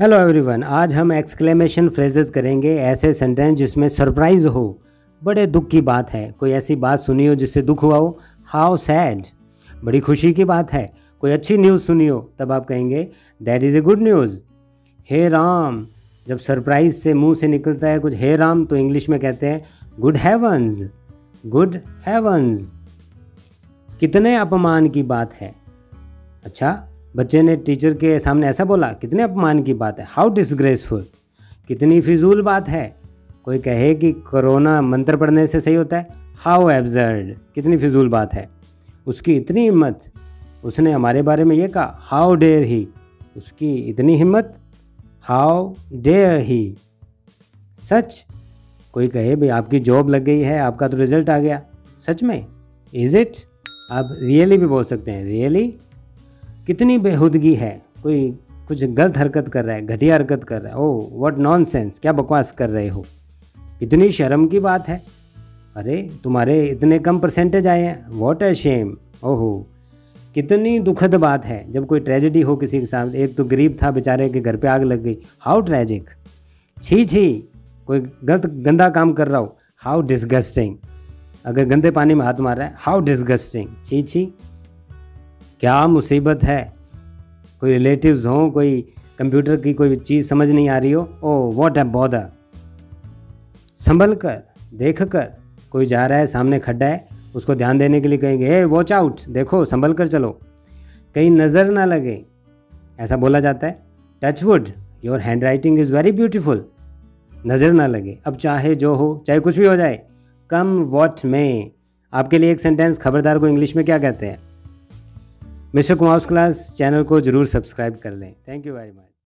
Hello everyone, आज हम exclamation phrases करेंगे, ऐसे सेंटेंस जिसमें सरप्राइज हो, बड़े दुख की बात है, कोई ऐसी बात सुनी हो जिससे दुख हुआ हो, हाउ सैड, बड़ी खुशी की बात है, कोई अच्छी न्यूज़ सुनी हो, तब आप कहेंगे that is a good news. हे राम, जब सरप्राइज से मुंह से निकलता है कुछ हे राम, तो इंग्लिश में कहते हैं गुड हैवंस, गुड हैवंस। कितने अपमान की बात है, अच्छा बच्चे ने टीचर के सामने ऐसा बोला, कितने अपमान की बात है, हाउ डिसग्रेसफुल। कितनी फिजूल बात है, कोई कहे कि कोरोना मंत्र पढ़ने से सही होता है, हाउ एब्जर्ड, कितनी फिजूल बात है, उसकी इतनी हिम्मत, उसने हमारे बारे में ये कहा, हाउ डेयर ही, उसकी इतनी हिम्मत, हाउ डेयर ही। सच, कोई कहे भाई आपकी जॉब लग गई है, आपका तो रिजल्ट आ गया, सच में, इज़ इट, आप रियली भी बोल सकते हैं, रियली। कितनी बेहुदगी है, कोई कुछ गलत हरकत कर रहा है, घटिया हरकत कर रहा है, ओह व्हाट नॉनसेंस, क्या बकवास कर रहे हो। कितनी शर्म की बात है, अरे तुम्हारे इतने कम परसेंटेज आए हैं, व्हाट अ शेम, ओहो। कितनी दुखद बात है, जब कोई ट्रेजेडी हो किसी के साथ, एक तो गरीब था बेचारे के घर पे आग लग गई, हाउ ट्रेजिक। छी छी, कोई गलत गंदा काम कर रहा हो, हाउ डिस्गस्टिंग, अगर गंदे पानी में हाथ मार रहा है, हाउ डिस्गस्टिंग, छी छी। क्या मुसीबत है, कोई रिलेटिव्स हों, कोई कंप्यूटर की कोई चीज़ समझ नहीं आ रही हो, ओ व्हाट अ बॉदर। संभल कर, देख कर, कोई जा रहा है सामने खड्डा है, उसको ध्यान देने के लिए कहेंगे हे वॉच आउट, देखो संभल कर चलो, कहीं नज़र ना लगे, ऐसा बोला जाता है। Touch wood, your handwriting is very beautiful, नज़र ना लगे। अब चाहे जो हो, चाहे कुछ भी हो जाए, कम वॉट में। आपके लिए एक सेंटेंस खबरदार को इंग्लिश में क्या कहते हैं। मिस्टर कुमावस क्लास चैनल को ज़रूर सब्सक्राइब कर लें। Thank you very much.